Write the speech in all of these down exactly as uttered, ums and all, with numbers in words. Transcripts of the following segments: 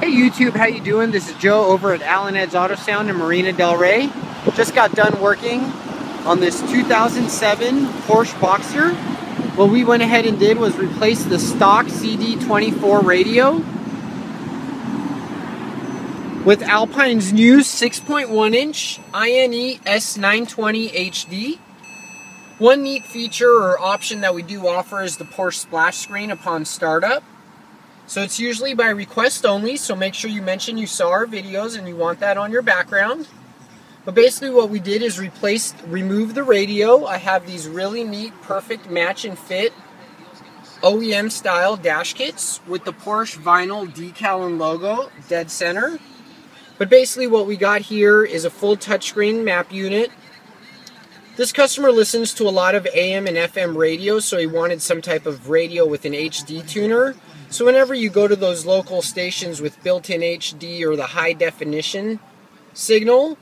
Hey YouTube, how you doing? This is Joe over at Allen Ed's Auto Sound in Marina Del Rey. Just got done working on this two thousand seven Porsche Boxster. What we went ahead and did was replace the stock C D twenty-four radio with Alpine's new six point one inch I N E S nine twenty H D. One neat feature or option that we do offer is the Porsche splash screen upon startup. So it's usually by request only, so make sure you mention you saw our videos and you want that on your background. But basically what we did is replace, remove the radio. I have these really neat, perfect match and fit O E M style dash kits with the Porsche vinyl decal and logo dead center. But basically what we got here is a full touchscreen map unit. This customer listens to a lot of A M and F M radio, so he wanted some type of radio with an H D tuner. So whenever you go to those local stations with built-in H D or the high definition signal,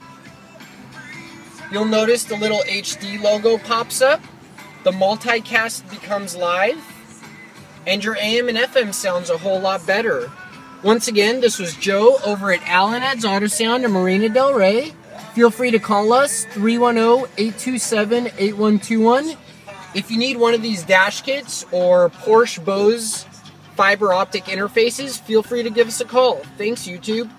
you'll notice the little H D logo pops up, the multicast becomes live, and your A M and F M sounds a whole lot better. Once again, this was Joe over at Allen Ed's Auto Sound in Marina Del Rey. Feel free to call us, three one zero, eight two seven, eight one two one. If you need one of these dash kits or Porsche Bose fiber optic interfaces, feel free to give us a call. Thanks, YouTube.